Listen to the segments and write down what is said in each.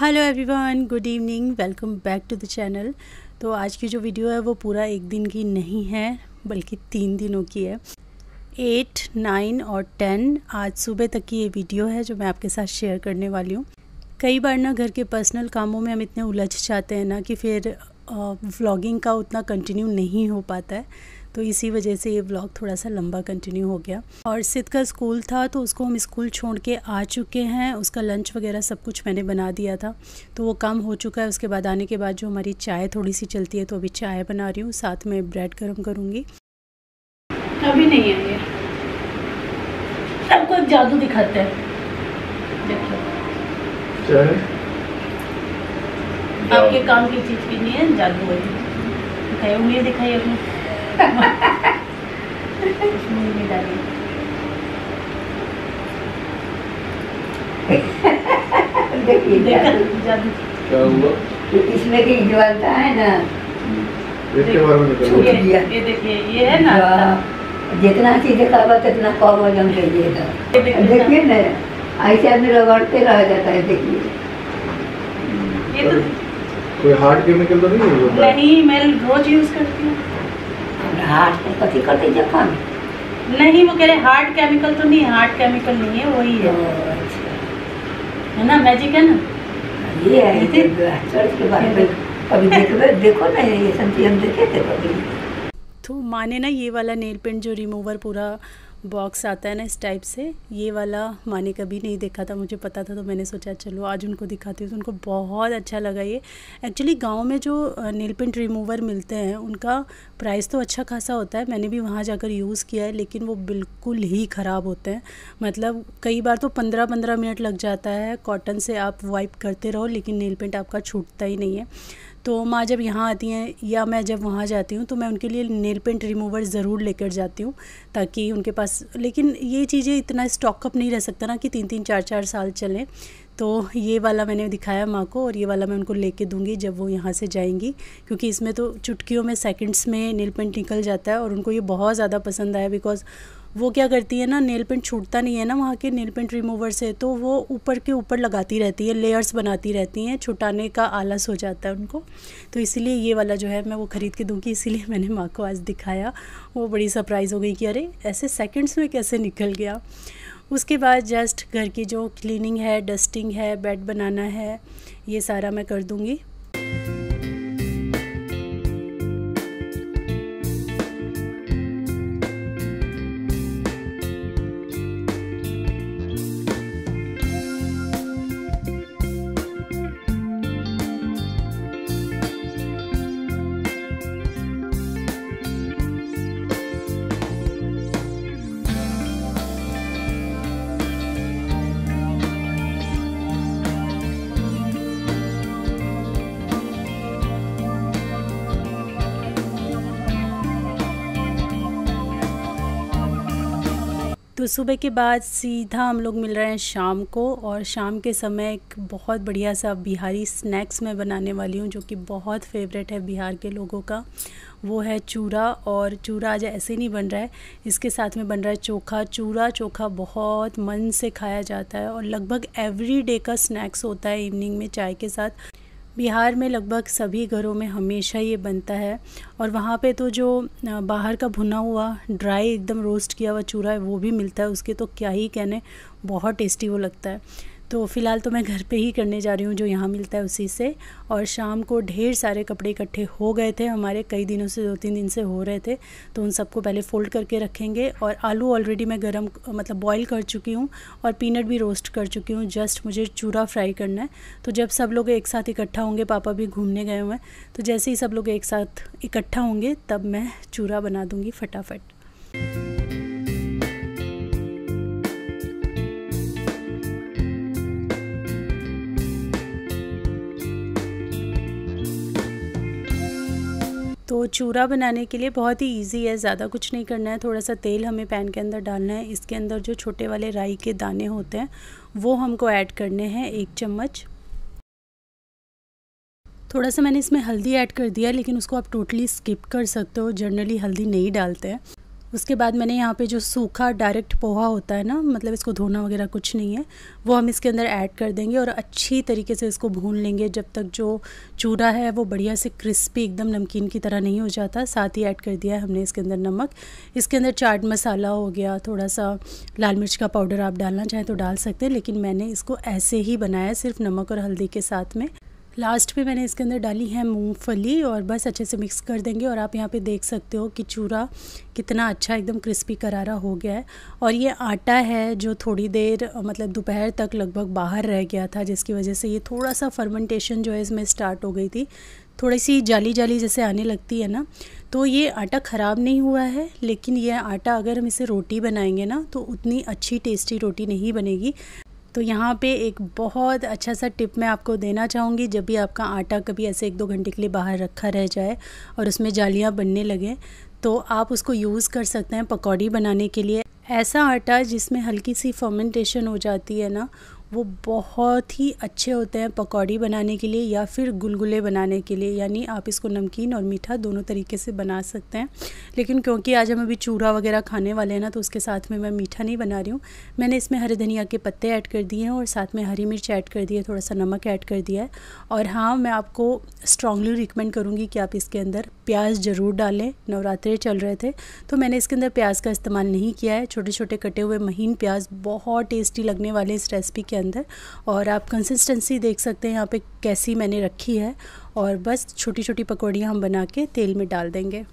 Hello everyone, good evening, welcome back to the channel. तो आज की जो वीडियो है वो पूरा एक दिन की नहीं है बल्कि 3 दिनों की है। 8, 9 और 10 आज सुबह तक की ये वीडियो है जो मैं आपके साथ शेयर करने वाली हूँ। कई बार ना घर के पर्सनल कामों में हम इतने उलझ जाते हैं ना कि फिर व्लॉगिंग का उतना कंटिन्यू नहीं हो पाता है, तो इसी वजह से ये व्लॉग थोड़ा सा लंबा कंटिन्यू हो गया। और सिद्ध का स्कूल था तो उसको हम स्कूल छोड़ के आ चुके हैं। उसका लंच वगैरह सब कुछ मैंने बना दिया था तो वो काम हो चुका है। उसके बाद आने के बाद जो हमारी चाय थोड़ी सी चलती है तो अभी चाय बना रही हूँ, साथ में ब्रेड गर्म करूँगी। अभी नहीं है ये, सबको जादू दिखाते हैं। आपके काम की चीज़ की नहीं है, जादू है। दिखाई उंगली दिखाई अपनी इसमें की ज्वालता है ना, ये देखिए, ये है ना, जितना चीजें करवा उतना कम वजन लीजिएगा। देखिए ना, ऐसे आदमी रगड़ते रह जाता है। देखिए, ये तो कोई हार्ड केमिकल तो नहीं है? नहीं, मैं रोज यूज करती हूँ। हार्ट में करते जखम नहीं, वो कह रहे हार्ट केमिकल तो नहीं, हार्ट केमिकल नहीं है, वही है। है ना, मैजिक है ना ये। चर्च के बारे में कभी देखो ना, ये सब हम देखे थे कभी। तो माँ ने ना ये वाला नेल पेंट जो रिमूवर पूरा बॉक्स आता है ना इस टाइप से, ये वाला माँ ने कभी नहीं देखा था। मुझे पता था तो मैंने सोचा चलो आज उनको दिखाती हूँ। तो उनको बहुत अच्छा लगा ये। एक्चुअली गांव में जो नेल पेंट रिमूवर मिलते हैं उनका प्राइस तो अच्छा खासा होता है। मैंने भी वहाँ जाकर यूज़ किया है, लेकिन वो बिल्कुल ही ख़राब होते हैं। मतलब कई बार तो 15-15 मिनट लग जाता है। कॉटन से आप वाइप करते रहो लेकिन नेल पेंट आपका छूटता ही नहीं है। तो माँ जब यहाँ आती हैं या मैं जब वहाँ जाती हूँ तो मैं उनके लिए नेल पेंट रिमूवर ज़रूर लेकर जाती हूँ ताकि उनके पास, लेकिन ये चीज़ें इतना स्टॉकअप नहीं रह सकता ना कि 3-3, 4-4 साल चलें। तो ये वाला मैंने दिखाया माँ को और ये वाला मैं उनको लेके दूंगी जब वो यहाँ से जाएंगी, क्योंकि इसमें तो चुटकियों में सेकंड्स में नेल पेंट निकल जाता है। और उनको ये बहुत ज़्यादा पसंद आया, बिकॉज़ वो क्या करती है ना, नेल पेंट छूटता नहीं है ना वहाँ के नेल पेंट रिमूवर से, तो वो ऊपर के ऊपर लगाती रहती है, लेयर्स बनाती रहती हैं, छुटाने का आलस हो जाता है उनको। तो इसीलिए ये वाला जो है मैं वो ख़रीद के दूँगी, इसीलिए मैंने माँ को आज दिखाया। वो बड़ी सरप्राइज़ हो गई कि अरे ऐसे सेकेंड्स में कैसे निकल गया। उसके बाद जस्ट घर की जो क्लीनिंग है, डस्टिंग है, बेड बनाना है, ये सारा मैं कर दूँगी। तो सुबह के बाद सीधा हम लोग मिल रहे हैं शाम को, और शाम के समय एक बहुत बढ़िया सा बिहारी स्नैक्स मैं बनाने वाली हूँ जो कि बहुत फेवरेट है बिहार के लोगों का। वो है चूरा, और चूरा आज ऐसे नहीं बन रहा है, इसके साथ में बन रहा है चोखा। चोखा बहुत मन से खाया जाता है और लगभग एवरी डे का स्नैक्स होता है इवनिंग में चाय के साथ। बिहार में लगभग सभी घरों में हमेशा ये बनता है। और वहाँ पे तो जो बाहर का भुना हुआ ड्राई एकदम रोस्ट किया हुआ चूरा है वो भी मिलता है, उसके तो क्या ही कहने, बहुत टेस्टी वो लगता है। तो फ़िलहाल तो मैं घर पे ही करने जा रही हूँ जो यहाँ मिलता है उसी से। और शाम को ढेर सारे कपड़े इकट्ठे हो गए थे हमारे, कई दिनों से 2-3 दिन से हो रहे थे, तो उन सबको पहले फ़ोल्ड करके रखेंगे। और आलू ऑलरेडी मैं गरम मतलब बॉईल कर चुकी हूँ और पीनट भी रोस्ट कर चुकी हूँ, जस्ट मुझे चूरा फ्राई करना है। तो जब सब लोग एक साथ इकट्ठा होंगे, पापा भी घूमने गए हुए हैं, तो जैसे ही सब लोग एक साथ इकट्ठा होंगे तब मैं चूरा बना दूँगी फटाफट। तो चूरा बनाने के लिए बहुत ही इजी है, ज़्यादा कुछ नहीं करना है। थोड़ा सा तेल हमें पैन के अंदर डालना है, इसके अंदर जो छोटे वाले राई के दाने होते हैं वो हमको ऐड करने हैं 1 चम्मच। थोड़ा सा मैंने इसमें हल्दी ऐड कर दिया, लेकिन उसको आप टोटली स्किप कर सकते हो, जनरली हल्दी नहीं डालते हैं। उसके बाद मैंने यहाँ पे जो सूखा डायरेक्ट पोहा होता है ना, मतलब इसको धोना वगैरह कुछ नहीं है, वो हम इसके अंदर ऐड कर देंगे और अच्छी तरीके से इसको भून लेंगे जब तक जो चूड़ा है वो बढ़िया से क्रिस्पी एकदम नमकीन की तरह नहीं हो जाता। साथ ही ऐड कर दिया है हमने इसके अंदर नमक, इसके अंदर चाट मसाला हो गया, थोड़ा सा लाल मिर्च का पाउडर आप डालना चाहें तो डाल सकते हैं, लेकिन मैंने इसको ऐसे ही बनाया सिर्फ नमक और हल्दी के साथ में। लास्ट पे मैंने इसके अंदर डाली है मूंगफली और बस अच्छे से मिक्स कर देंगे। और आप यहाँ पे देख सकते हो कि चूरा कितना अच्छा एकदम क्रिस्पी करारा हो गया है। और ये आटा है जो थोड़ी देर मतलब दोपहर तक लगभग बाहर रह गया था, जिसकी वजह से ये थोड़ा सा फर्मेंटेशन जो है इसमें स्टार्ट हो गई थी, थोड़ी सी जाली जाली जैसे आने लगती है ना। तो ये आटा ख़राब नहीं हुआ है, लेकिन ये आटा अगर हम इसे रोटी बनाएंगे ना तो उतनी अच्छी टेस्टी रोटी नहीं बनेगी। तो यहाँ पे एक बहुत अच्छा सा टिप मैं आपको देना चाहूँगी, जब भी आपका आटा कभी ऐसे 1-2 घंटे के लिए बाहर रखा रह जाए और उसमें जालियाँ बनने लगे तो आप उसको यूज़ कर सकते हैं पकौड़ी बनाने के लिए। ऐसा आटा जिसमें हल्की सी फर्मेंटेशन हो जाती है ना, वो बहुत ही अच्छे होते हैं पकौड़ी बनाने के लिए या फिर गुलगुले बनाने के लिए, यानी आप इसको नमकीन और मीठा दोनों तरीके से बना सकते हैं। लेकिन क्योंकि आज हम अभी चूड़ा वगैरह खाने वाले हैं ना, तो उसके साथ में मैं मीठा नहीं बना रही हूँ। मैंने इसमें हरे धनिया के पत्ते ऐड कर दिए हैं और साथ में हरी मिर्च ऐड कर दी है, थोड़ा सा नमक ऐड कर दिया है। और हाँ, मैं आपको स्ट्रांगली रिकमेंड करूँगी कि आप इसके अंदर प्याज ज़रूर डालें। नवरात्रि चल रहे थे तो मैंने इसके अंदर प्याज का इस्तेमाल नहीं किया है। छोटे छोटे कटे हुए महीन प्याज बहुत टेस्टी लगने वाले इस रेसिपी के अंदर। और आप कंसिस्टेंसी देख सकते हैं यहाँ पे कैसी मैंने रखी है। और बस छोटी छोटी पकौड़ियाँ हम बना के तेल में डाल देंगे।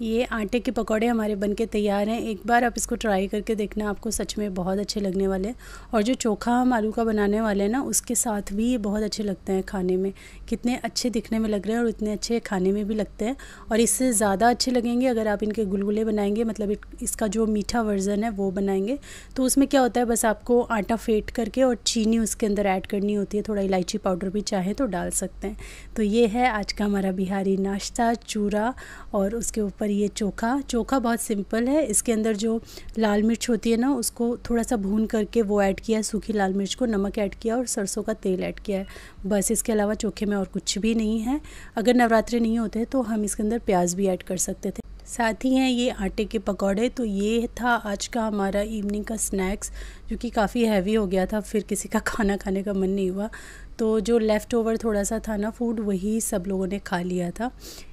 ये आटे के पकौड़े हमारे बनके तैयार हैं। एक बार आप इसको ट्राई करके देखना, आपको सच में बहुत अच्छे लगने वाले हैं। और जो चोखा हम आलू का बनाने वाले हैं ना, उसके साथ भी ये बहुत अच्छे लगते हैं खाने में। कितने अच्छे दिखने में लग रहे हैं और इतने अच्छे खाने में भी लगते हैं। और इससे ज़्यादा अच्छे लगेंगे अगर आप इनके गुलगुले बनाएंगे, मतलब इसका जो मीठा वर्जन है वो बनाएंगे। तो उसमें क्या होता है, बस आपको आटा फेंट करके और चीनी उसके अंदर ऐड करनी होती है, थोड़ा इलायची पाउडर भी चाहे तो डाल सकते हैं। तो ये है आज का हमारा बिहारी नाश्ता, चूड़ा और उसके ऊपर ये चोखा। चोखा बहुत सिंपल है, इसके अंदर जो लाल मिर्च होती है ना उसको थोड़ा सा भून करके वो ऐड किया है, सूखी लाल मिर्च को, नमक ऐड किया और सरसों का तेल ऐड किया है। बस इसके अलावा चोखे में और कुछ भी नहीं है। अगर नवरात्रे नहीं होते तो हम इसके अंदर प्याज भी ऐड कर सकते थे। साथ ही हैं ये आटे के पकौड़े। तो ये था आज का हमारा इवनिंग का स्नैक्स, जो कि काफ़ी हैवी हो गया था, फिर किसी का खाना खाने का मन नहीं हुआ। तो जो लेफ़्ट ओवर थोड़ा सा था ना फूड, वही सब लोगों ने खा लिया था।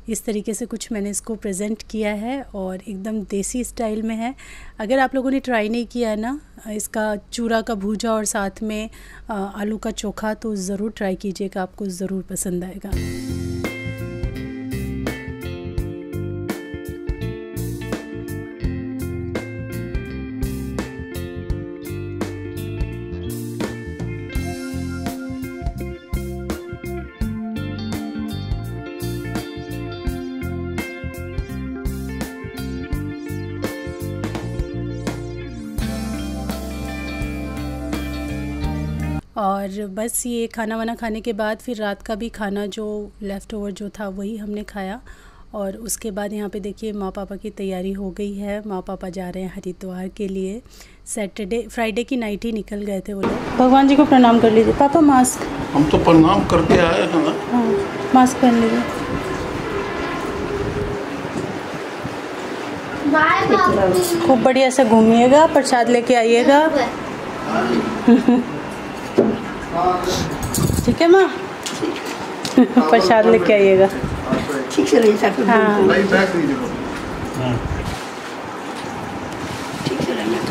इस तरीके से कुछ मैंने इसको प्रेजेंट किया है और एकदम देसी स्टाइल में है। अगर आप लोगों ने ट्राई नहीं किया है ना इसका चूड़ा का भूजा और साथ में आलू का चोखा, तो ज़रूर ट्राई कीजिएगा, आपको ज़रूर पसंद आएगा। और बस ये खाना वाना खाने के बाद फिर रात का भी खाना जो लेफ़्ट ओवर जो था वही हमने खाया। और उसके बाद यहाँ पे देखिए माँ पापा की तैयारी हो गई है। माँ पापा जा रहे हैं हरिद्वार के लिए। सैटरडे फ्राइडे की नाइट ही निकल गए थे वो लोग। भगवान जी को प्रणाम कर लीजिए। पापा मास्क, हम तो प्रणाम करके आए हैं ना। हाँ, मास्क पहन लीजिए। खूब बढ़िया से घूमिएगा, प्रसाद लेके आइएगा। ठीक है माँ, प्रसाद लेके आइएगा। ठीक से ले जाकर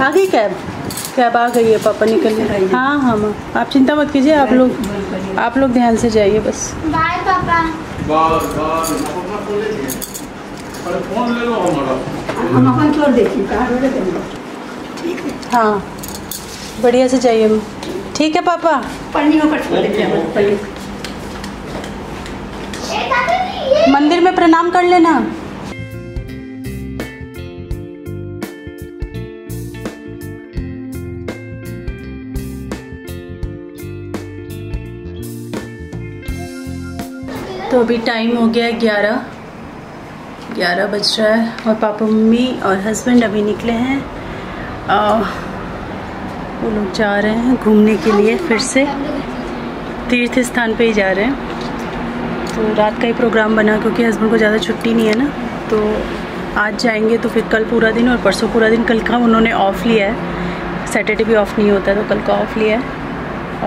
आ गई कैब, कैब आ गई है। पापा निकल गए। हाँ हाँ माँ, आप चिंता मत कीजिए, आप लोग ध्यान से जाइए बस। बाय पापा। फोन ले लो हमारा। हाँ बढ़िया से जाइए। ठीक है पापा। मंदिर में प्रणाम कर लेना। अभी टाइम हो गया है 11 बज रहा है और पापा मम्मी और हस्बैंड अभी निकले हैं, वो लोग जा रहे हैं घूमने के लिए, फिर से तीर्थ स्थान पे ही जा रहे हैं। तो रात का ही प्रोग्राम बना क्योंकि हस्बैंड को ज़्यादा छुट्टी नहीं है ना, तो आज जाएंगे तो फिर कल पूरा दिन और परसों पूरा दिन। कल का उन्होंने ऑफ़ लिया है, सैटरडे भी ऑफ़ नहीं होता तो कल का ऑफ़ लिया है,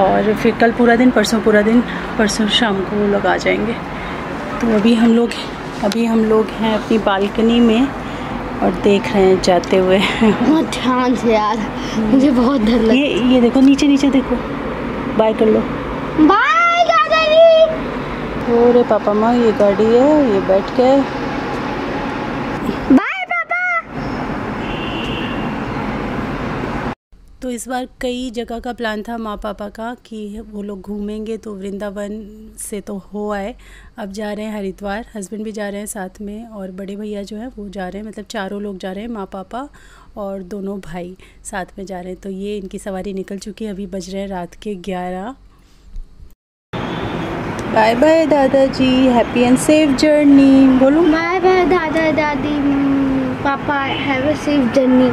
और फिर कल पूरा दिन परसों पूरा दिन, परसों शाम को वो लोग आ जाएंगे। तो अभी हम लोग हैं अपनी बालकनी में और देख रहे हैं जाते हुए। बहुत ध्यान से यार, मुझे बहुत डर लग रहा है। ये देखो नीचे देखो, बाय कर लो, बाय दादाजी। अरे पापा माँ ये गाड़ी है, ये बैठ के बाय पापा। तो इस बार कई जगह का प्लान था माँ पापा का कि वो लोग घूमेंगे, तो वृंदावन से तो हो आए, अब जा रहे हैं हरिद्वार। हस्बैंड भी जा रहे हैं साथ में और बड़े भैया जो हैं वो जा रहे हैं, मतलब चारों लोग जा रहे हैं, माँ पापा और दोनों भाई साथ में जा रहे हैं। तो ये इनकी सवारी निकल चुकी है, अभी बज रहे हैं रात के 11। बाय बाय दादाजी, हैप्पी एंड सेफ जर्नी बोलो। बाय बाय दादा दादी पापा, हैव अ सेफ जर्नी।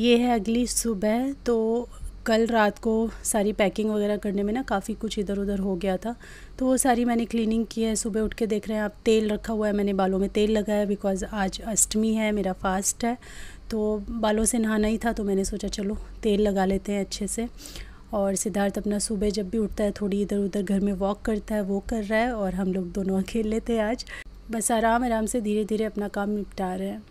ये है अगली सुबह। तो कल रात को सारी पैकिंग वगैरह करने में ना काफ़ी कुछ इधर उधर हो गया था, तो वो सारी मैंने क्लीनिंग की है। सुबह उठ के देख रहे हैं आप, तेल रखा हुआ है, मैंने बालों में तेल लगाया बिकॉज़ आज अष्टमी है, मेरा फास्ट है, तो बालों से नहाना ही था, तो मैंने सोचा चलो तेल लगा लेते हैं अच्छे से। और सिद्धार्थ अपना सुबह जब भी उठता है थोड़ी इधर उधर घर में वॉक करता है, वो कर रहा है, और हम लोग दोनों अकेले थे आज, बस आराम से धीरे धीरे अपना काम निपटा रहे हैं।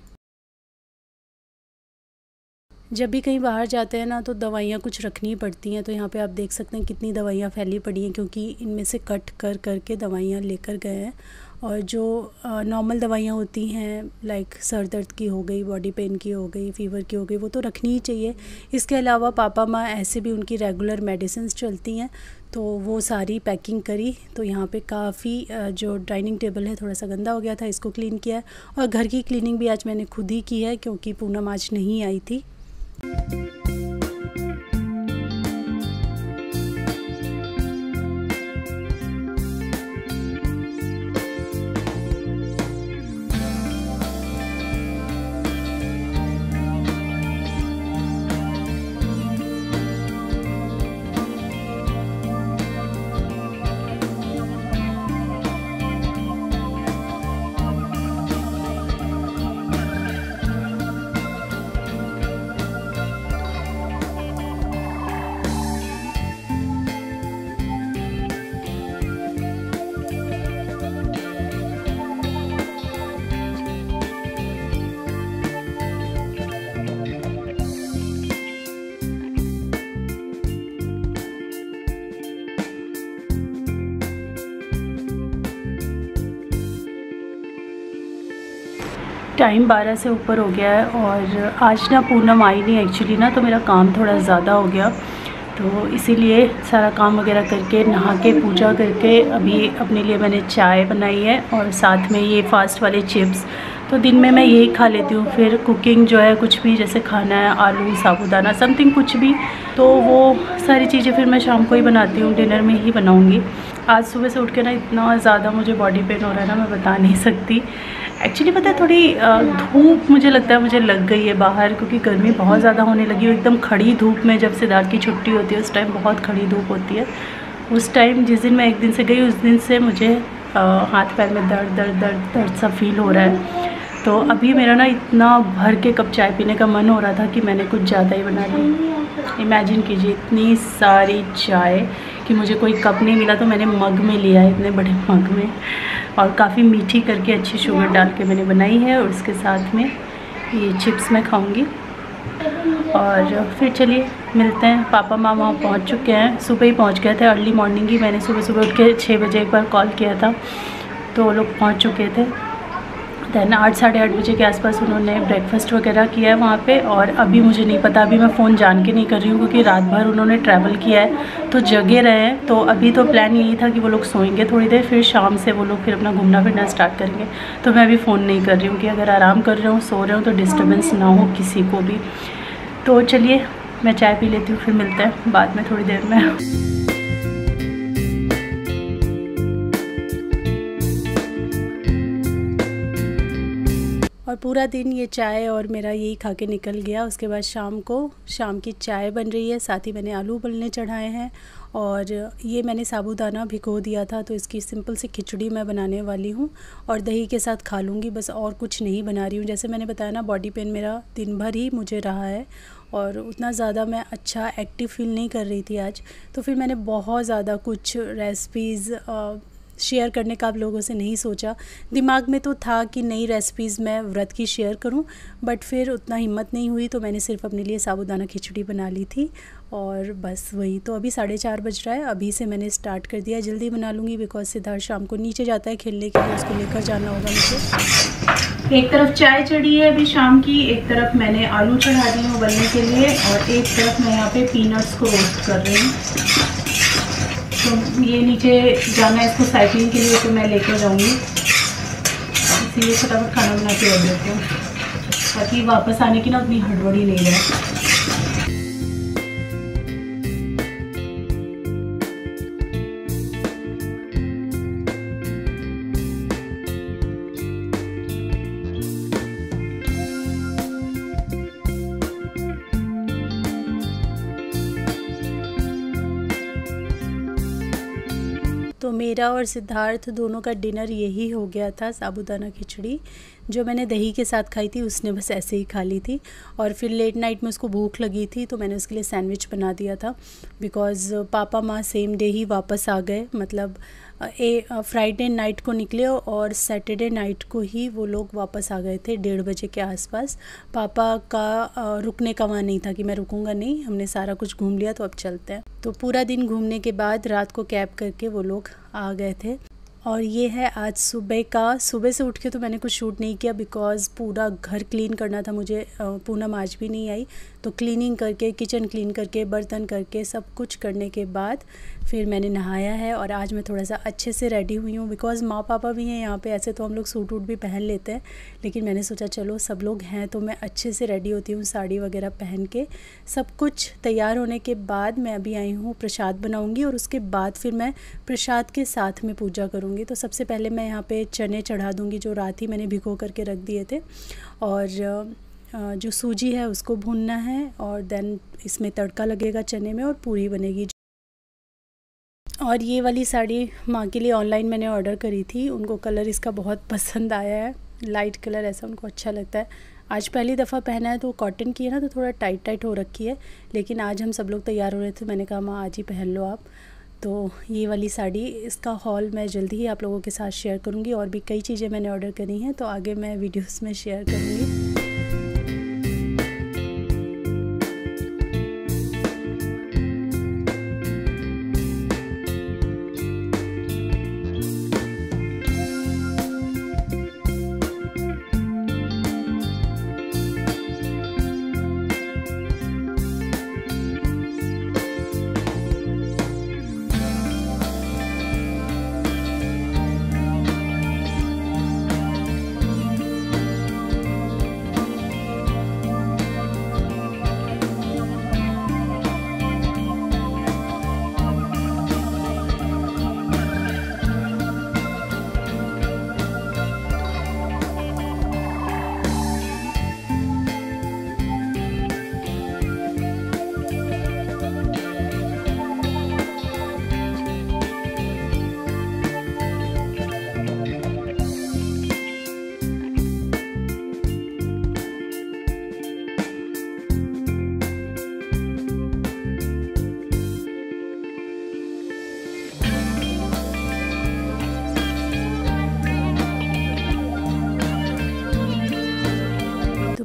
जब भी कहीं बाहर जाते हैं ना तो दवाइयाँ कुछ रखनी पड़ती हैं, तो यहाँ पे आप देख सकते हैं कितनी दवाइयाँ फैली पड़ी हैं, क्योंकि इनमें से कट कर करके दवाइयाँ लेकर गए हैं। और जो नॉर्मल दवाइयाँ होती हैं लाइक सर दर्द की हो गई, बॉडी पेन की हो गई, फीवर की हो गई, वो तो रखनी ही चाहिए। इसके अलावा पापा माँ ऐसे भी उनकी रेगुलर मेडिसिन्स चलती हैं, तो वो सारी पैकिंग करी। तो यहाँ पे काफ़ी जो डाइनिंग टेबल है थोड़ा सा गंदा हो गया था, इसको क्लीन किया है, और घर की क्लीनिंग भी आज मैंने खुद ही की है क्योंकि पूनम आज नहीं आई थी। टाइम 12 से ऊपर हो गया है और आज ना पूनम आई नहीं एक्चुअली ना, तो मेरा काम थोड़ा ज़्यादा हो गया, तो इसीलिए सारा काम वगैरह करके नहा के पूजा करके अभी अपने लिए मैंने चाय बनाई है और साथ में ये फास्ट वाले चिप्स। तो दिन में मैं यही खा लेती हूँ, फिर कुकिंग जो है कुछ भी जैसे खाना है आलू साबूदाना समथिंग कुछ भी, तो वो सारी चीज़ें फिर मैं शाम को ही बनाती हूँ, डिनर में ही बनाऊँगी। आज सुबह से उठ के ना इतना ज़्यादा मुझे बॉडी पेन हो रहा है ना, मैं बता नहीं सकती। एक्चुअली पता है थोड़ी धूप मुझे लगता है मुझे लग गई है बाहर, क्योंकि गर्मी बहुत ज़्यादा होने लगी है एकदम खड़ी धूप में। जब सिद्धार्थ की छुट्टी होती है उस टाइम बहुत खड़ी धूप होती है, उस टाइम जिस दिन मैं एक दिन से गई उस दिन से मुझे हाथ पैर में दर्द दर्द दर्द दर्द सा फील हो रहा है। तो अभी मेरा ना इतना भर के कप चाय पीने का मन हो रहा था कि मैंने कुछ ज़्यादा ही बना ली। इमेजिन कीजिए इतनी सारी चाय कि मुझे कोई कप नहीं मिला, तो मैंने मग में लिया है, इतने बड़े मग में, और काफ़ी मीठी करके अच्छी शुगर डाल के मैंने बनाई है, और उसके साथ में ये चिप्स मैं खाऊंगी। और फिर चलिए मिलते हैं। पापा माँ वहाँ पहुँच चुके हैं, सुबह ही पहुँच गए थे, अर्ली मॉर्निंग ही। मैंने सुबह उठ के 6 बजे एक बार कॉल किया था, तो वो लोग पहुँच चुके थे। दैन 8 साढ़े 8 बजे के आसपास उन्होंने ब्रेकफास्ट वगैरह किया है वहाँ पे। और अभी मुझे नहीं पता, अभी मैं फ़ोन जान के नहीं कर रही हूँ क्योंकि रात भर उन्होंने ट्रैवल किया है तो जगे रहे हैं। तो अभी तो प्लान यही था कि वो लोग सोएंगे थोड़ी देर, फिर शाम से वो लोग फिर अपना घूमना फिरना स्टार्ट करेंगे। तो मैं अभी फ़ोन नहीं कर रही हूँ कि अगर आराम कर रहे हो सो रहे हो तो डिस्टर्बेंस ना हो किसी को भी। तो चलिए मैं चाय पी लेती हूँ, फिर मिलते हैं बाद में थोड़ी देर में। और पूरा दिन ये चाय और मेरा यही खा के निकल गया। उसके बाद शाम की चाय बन रही है, साथ ही मैंने आलू उबलने चढ़ाए हैं और ये मैंने साबूदाना भिगो दिया था, तो इसकी सिंपल सी खिचड़ी मैं बनाने वाली हूँ और दही के साथ खा लूँगी, बस और कुछ नहीं बना रही हूँ। जैसे मैंने बताया ना, बॉडी पेन मेरा दिन भर ही मुझे रहा है और उतना ज़्यादा मैं अच्छा एक्टिव फील नहीं कर रही थी आज, तो फिर मैंने बहुत ज़्यादा कुछ रेसिपीज़ शेयर करने का आप लोगों से नहीं सोचा। दिमाग में तो था कि नई रेसिपीज़ मैं व्रत की शेयर करूं, बट फिर उतना हिम्मत नहीं हुई, तो मैंने सिर्फ अपने लिए साबूदाना खिचड़ी बना ली थी और बस वही। तो अभी 4:30 बज रहा है, अभी से मैंने स्टार्ट कर दिया। जल्दी बना लूँगी बिकॉज सिद्धार्थ शाम को नीचे जाता है खेलने के लिए, उसको लेकर जाना होगा मुझे। एक तरफ चाय चढ़ी है अभी शाम की, एक तरफ मैंने आलू चढ़ा दिए हैं उबलने के लिए और एक तरफ मैं यहाँ पे पीनट्स को रोस्ट कर रही हूँ। तो ये नीचे जाना है इसको साइकिलिंग के लिए, तो मैं लेकर जाऊँगी, इसीलिए फटाफट खाना बना के रख देती हूँ ताकि वापस आने की ना अपनी हड़बड़ी नहीं रहे। तो मेरा और सिद्धार्थ दोनों का डिनर यही हो गया था। साबूदाना खिचड़ी जो मैंने दही के साथ खाई थी, उसने बस ऐसे ही खा ली थी और फिर लेट नाइट में उसको भूख लगी थी, तो मैंने उसके लिए सैंडविच बना दिया था बिकॉज़ पापा माँ सेम डे ही वापस आ गए, मतलब फ्राइडे नाइट को निकले और सैटरडे नाइट को ही वो लोग वापस आ गए थे 1:30 बजे के आसपास। पापा का रुकने का वहाँ नहीं था कि मैं रुकूँगा नहीं, हमने सारा कुछ घूम लिया तो अब चलते हैं। तो पूरा दिन घूमने के बाद रात को कैब करके वो लोग आ गए थे। और ये है आज सुबह का, सुबह से उठ के तो मैंने कुछ शूट नहीं किया बिकॉज़ पूरा घर क्लीन करना था मुझे। पूनम आज भी नहीं आई, तो क्लीनिंग करके, किचन क्लीन करके, बर्तन करके, सब कुछ करने के बाद फिर मैंने नहाया है और आज मैं थोड़ा सा अच्छे से रेडी हुई हूँ बिकॉज़ माँ पापा भी हैं यहाँ पे। ऐसे तो हम लोग सूट वूट भी पहन लेते हैं, लेकिन मैंने सोचा चलो सब लोग हैं तो मैं अच्छे से रेडी होती हूँ, साड़ी वगैरह पहन के। सब कुछ तैयार होने के बाद मैं अभी आई हूँ, प्रसाद बनाऊँगी और उसके बाद फिर मैं प्रसाद के साथ में पूजा करूँगी। तो सबसे पहले मैं यहाँ पे चने चढ़ा दूँगी जो रात ही मैंने भिगो करके रख दिए थे, और जो सूजी है उसको भूनना है और देन इसमें तड़का लगेगा चने में और पूरी बनेगी। और ये वाली साड़ी माँ के लिए ऑनलाइन मैंने ऑर्डर करी थी, उनको कलर इसका बहुत पसंद आया है, लाइट कलर ऐसा उनको अच्छा लगता है। आज पहली दफ़ा पहना है, तो कॉटन की है ना, तो थोड़ा टाइट टाइट हो रखी है, लेकिन आज हम सब लोग तैयार हो रहे थे, मैंने कहा माँ आज ही पहन लो आप। तो ये वाली साड़ी, इसका हॉल मैं जल्दी ही आप लोगों के साथ शेयर करूँगी और भी कई चीज़ें मैंने ऑर्डर करी हैं, तो आगे मैं वीडियोज़ में शेयर करूँगी।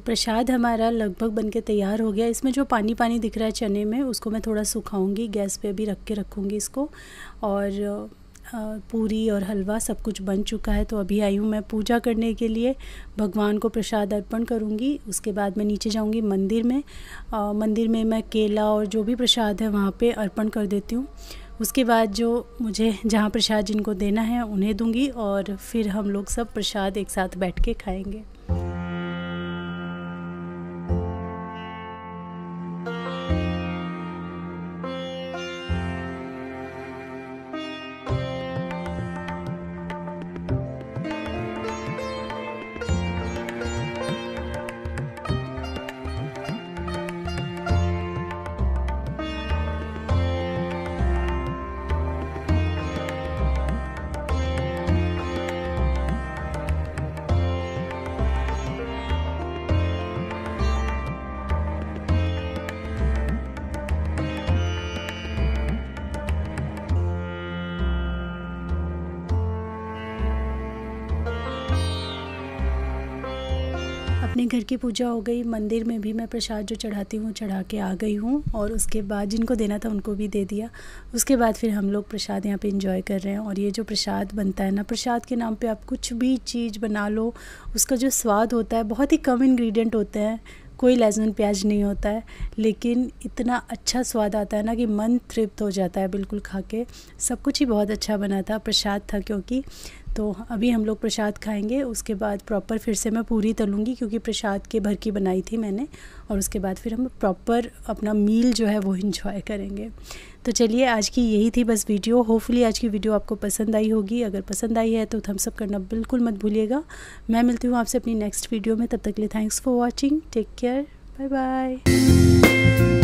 प्रसाद हमारा लगभग बनके तैयार हो गया। इसमें जो पानी पानी दिख रहा है चने में, उसको मैं थोड़ा सुखाऊंगी, गैस पे अभी रख के रखूँगी इसको। और पूरी और हलवा सब कुछ बन चुका है, तो अभी आई हूँ मैं पूजा करने के लिए, भगवान को प्रसाद अर्पण करूँगी। उसके बाद मैं नीचे जाऊँगी मंदिर में, मैं केला और जो भी प्रसाद है वहाँ पर अर्पण कर देती हूँ। उसके बाद जो मुझे जहाँ प्रसाद जिनको देना है उन्हें दूँगी और फिर हम लोग सब प्रसाद एक साथ बैठ के खाएँगे। अपने घर की पूजा हो गई, मंदिर में भी मैं प्रसाद जो चढ़ाती हूँ चढ़ा के आ गई हूँ और उसके बाद जिनको देना था उनको भी दे दिया। उसके बाद फिर हम लोग प्रसाद यहाँ पे इंजॉय कर रहे हैं। और ये जो प्रसाद बनता है ना, प्रसाद के नाम पे आप कुछ भी चीज़ बना लो, उसका जो स्वाद होता है, बहुत ही कम इंग्रेडिएंट होते हैं, कोई लहसुन प्याज नहीं होता है, लेकिन इतना अच्छा स्वाद आता है ना कि मन तृप्त हो जाता है बिल्कुल खा के। सब कुछ ही बहुत अच्छा बना था, प्रसाद था क्योंकि। तो अभी हम लोग प्रसाद खाएंगे, उसके बाद प्रॉपर फिर से मैं पूरी तलूँगी क्योंकि प्रसाद के भर की बनाई थी मैंने। और उसके बाद फिर हम प्रॉपर अपना मील जो है वो इंजॉय करेंगे। तो चलिए, आज की यही थी बस वीडियो। होपफुली आज की वीडियो आपको पसंद आई होगी। अगर पसंद आई है तो थम्स अप करना बिल्कुल मत भूलिएगा। मैं मिलती हूँ आपसे अपनी नेक्स्ट वीडियो में, तब तक के लिए thanks for watching, take care, bye bye.